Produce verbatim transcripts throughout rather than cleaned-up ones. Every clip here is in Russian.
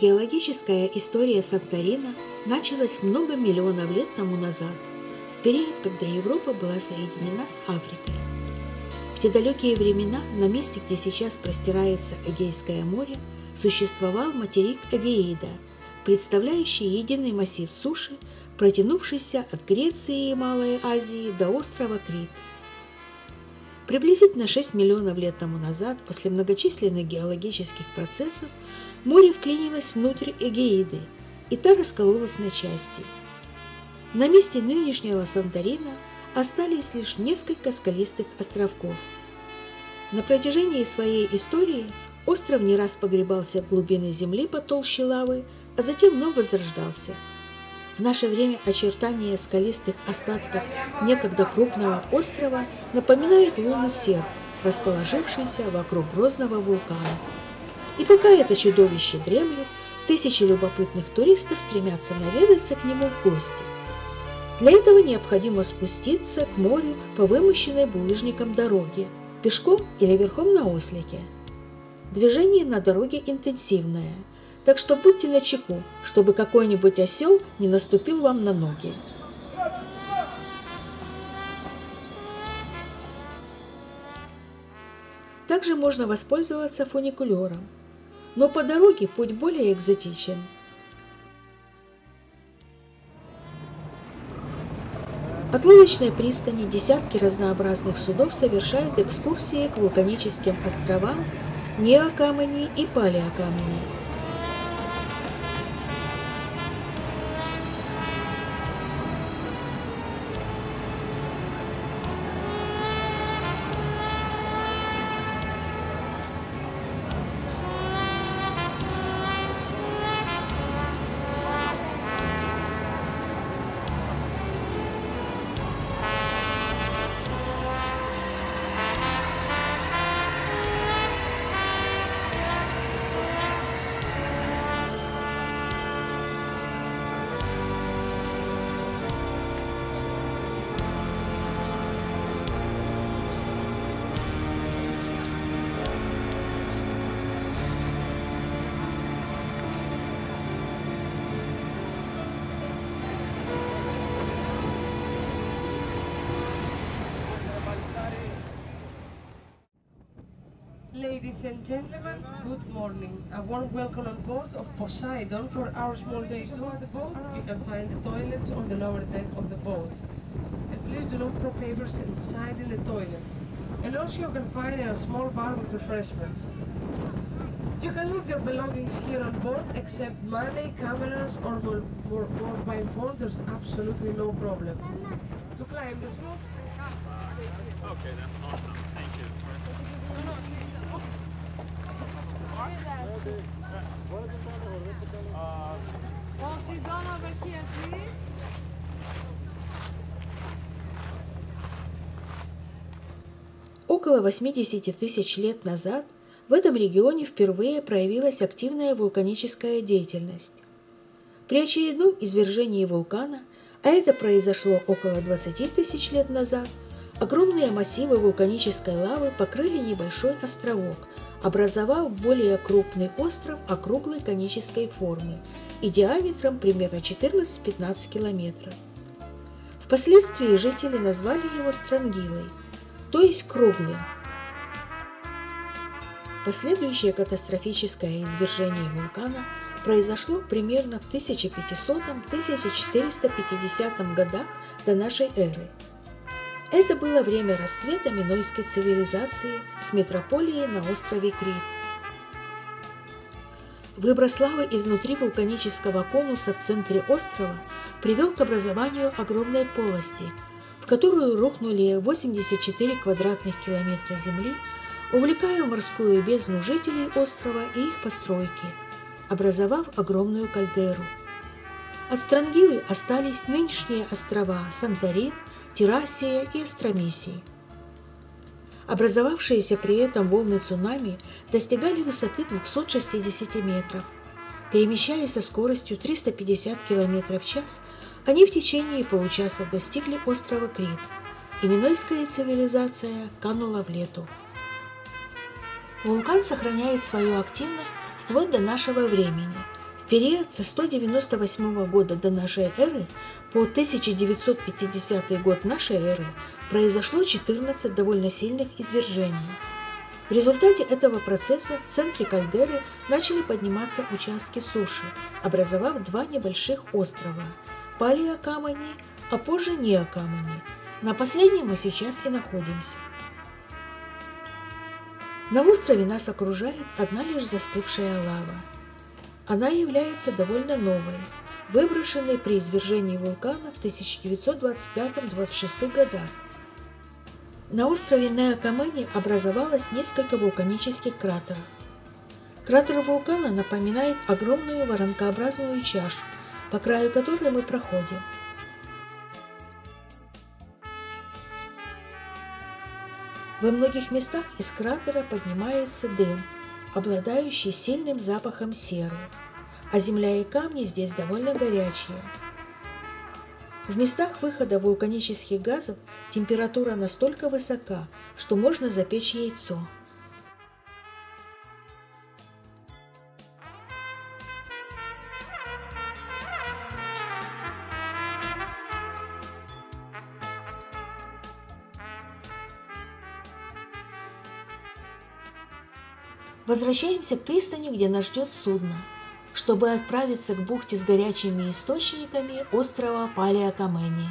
Геологическая история Санторина началась много миллионов лет тому назад, в период, когда Европа была соединена с Африкой. В те далекие времена на месте, где сейчас простирается Эгейское море, существовал материк Эгеида, представляющий единый массив суши, протянувшийся от Греции и Малой Азии до острова Крит. Приблизительно шесть миллионов лет тому назад, после многочисленных геологических процессов, море вклинилось внутрь Эгеиды, и та раскололась на части. На месте нынешнего Санторина остались лишь несколько скалистых островков. На протяжении своей истории остров не раз погребался в глубины земли потолще лавы, а затем вновь возрождался. В наше время очертания скалистых остатков некогда крупного острова напоминают лунный серп, расположившийся вокруг Розного вулкана. И пока это чудовище дремлет, тысячи любопытных туристов стремятся наведаться к нему в гости. Для этого необходимо спуститься к морю по вымощенной булыжником дороге, пешком или верхом на ослике. Движение на дороге интенсивное, так что будьте начеку, чтобы какой-нибудь осел не наступил вам на ноги. Также можно воспользоваться фуникулером, но по дороге путь более экзотичен. От лодочной пристани десятки разнообразных судов совершают экскурсии к вулканическим островам Неа Камени и Палео Камени. Ladies and gentlemen, good morning. A warm welcome on board of Poseidon for our small day tour of the boat. You can find the toilets on the lower deck of the boat. And please do not throw papers inside in the toilets. And also you can find a small bar with refreshments. You can leave your belongings here on board except money, cameras or mobile phone. There's absolutely no problem. To climb the slope. Okay, that's awesome. Thank you. Poseidon over here, please. Около восьмидесяти тысяч лет назад в этом регионе впервые проявилась активная вулканическая деятельность. При очередном извержении вулкана, а это произошло около двадцати тысяч лет назад, огромные массивы вулканической лавы покрыли небольшой островок, образовав более крупный остров округлой конической формы и диаметром примерно четырнадцать-пятнадцать километров. Впоследствии жители назвали его Стронгилой, то есть круглым. Последующее катастрофическое извержение вулкана произошло примерно в тысяча пятисотом — тысяча четыреста пятидесятом годах до нашей эры. Это было время расцвета минойской цивилизации с метрополией на острове Крит. Выброс лавы изнутри вулканического конуса в центре острова привел к образованию огромной полости, в которую рухнули восемьдесят четыре квадратных километра земли, увлекая в морскую бездну жителей острова и их постройки, образовав огромную кальдеру. От Стронгилы остались нынешние острова Санторин, Тирасия и Остромисий. Образовавшиеся при этом волны цунами достигали высоты двухсот шестидесяти метров. Перемещаясь со скоростью триста пятьдесят километров в час, они в течение получаса достигли острова Крит, и минойская цивилизация канула в лету. Вулкан сохраняет свою активность вплоть до нашего времени, период со сто девяносто восьмого года до нашей эры по тысяча девятьсот пятидесятый год нашей эры произошло четырнадцать довольно сильных извержений. В результате этого процесса в центре кальдеры начали подниматься участки суши, образовав два небольших острова – Палео Камени, а позже Неа Камени. На последнем мы сейчас и находимся. На острове нас окружает одна лишь застывшая лава. Она является довольно новой, выброшенной при извержении вулкана в тысяча девятьсот двадцать пятом — двадцать шестом годах. На острове Неа Камени образовалось несколько вулканических кратеров. Кратер вулкана напоминает огромную воронкообразную чашу, по краю которой мы проходим. Во многих местах из кратера поднимается дым, обладающий сильным запахом серы, а земля и камни здесь довольно горячие. В местах выхода вулканических газов температура настолько высока, что можно запечь яйцо. Возвращаемся к пристани, где нас ждет судно, чтобы отправиться к бухте с горячими источниками острова Палео Камени.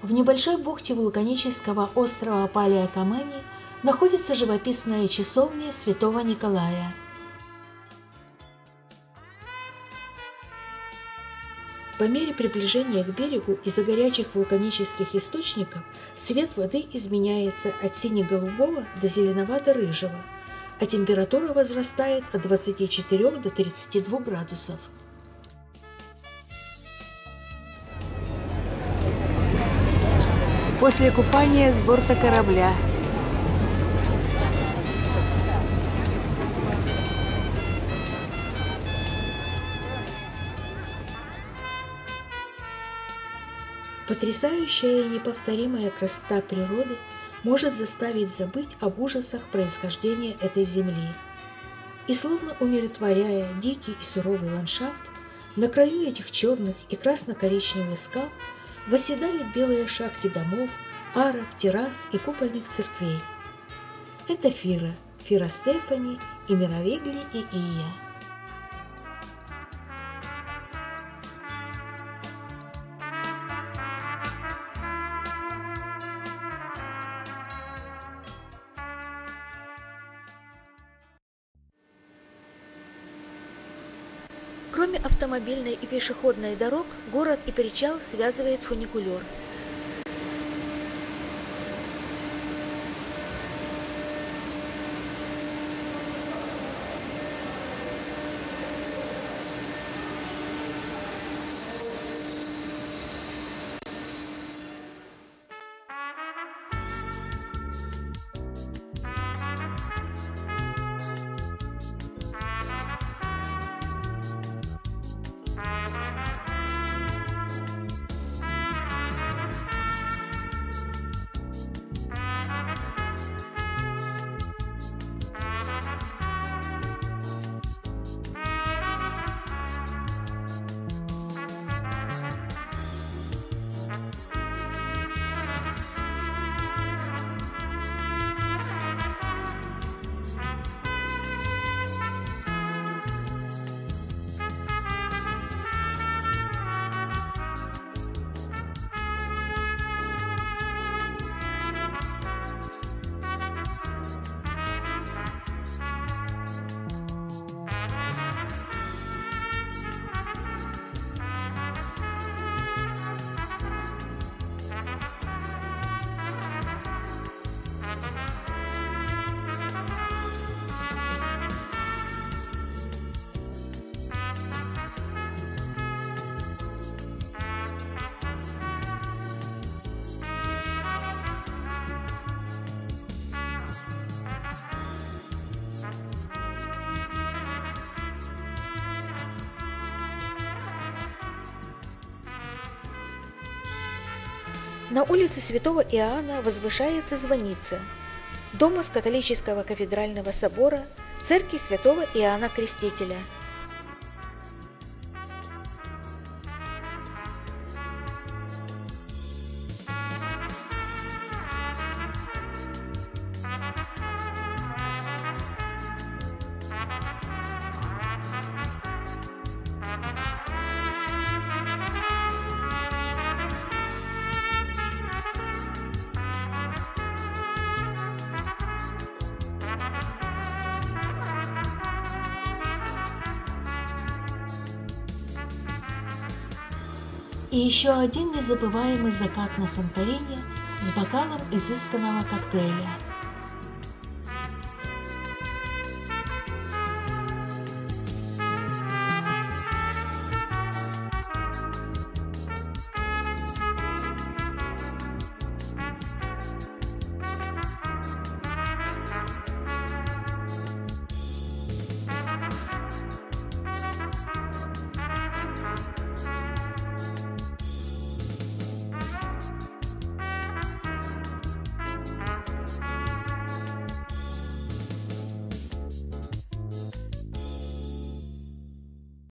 В небольшой бухте вулканического острова Палео Камени находится живописная часовня Святого Николая. По мере приближения к берегу из-за горячих вулканических источников цвет воды изменяется от сине-голубого до зеленовато-рыжего, а температура возрастает от двадцати четырёх до тридцати двух градусов. После купания с борта корабля. Потрясающая и неповторимая красота природы может заставить забыть об ужасах происхождения этой земли. И словно умиротворяя дикий и суровый ландшафт, на краю этих черных и красно-коричневых скал восседают белые шапки домов, арок, террас и купольных церквей. Это Фира, Фира Стефани и Мировегли и Ия. Кроме автомобильной и пешеходной дорог, город и причал связывает фуникулер. На улице Святого Иоанна возвышается звоница дома с католического кафедрального собора Церкви Святого Иоанна Крестителя. И еще один незабываемый закат на Санторини с бокалом изысканного коктейля.